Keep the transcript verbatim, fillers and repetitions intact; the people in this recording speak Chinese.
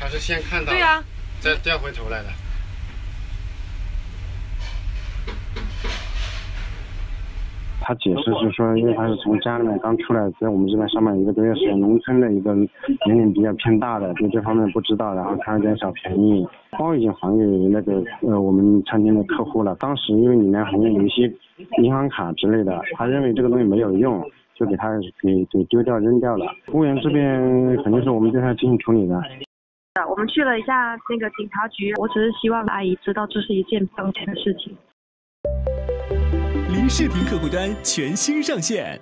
他是先看到，对呀、啊，再掉回头来的。他解释是说，因为他是从家里面刚出来，在我们这边上班一个多月时间，农村的一个年龄比较偏大的，对这方面不知道，然后贪了点小便宜，包已经还给那个呃我们餐厅的客户了。当时因为里面好像有一些银行卡之类的，他认为这个东西没有用。 就给他给给丢掉扔掉了，服务员这边肯定是我们对他进行处理的。我们去了一下那个警察局，我只是希望阿姨知道这是一件当前的事情。林世平客户端全新上线。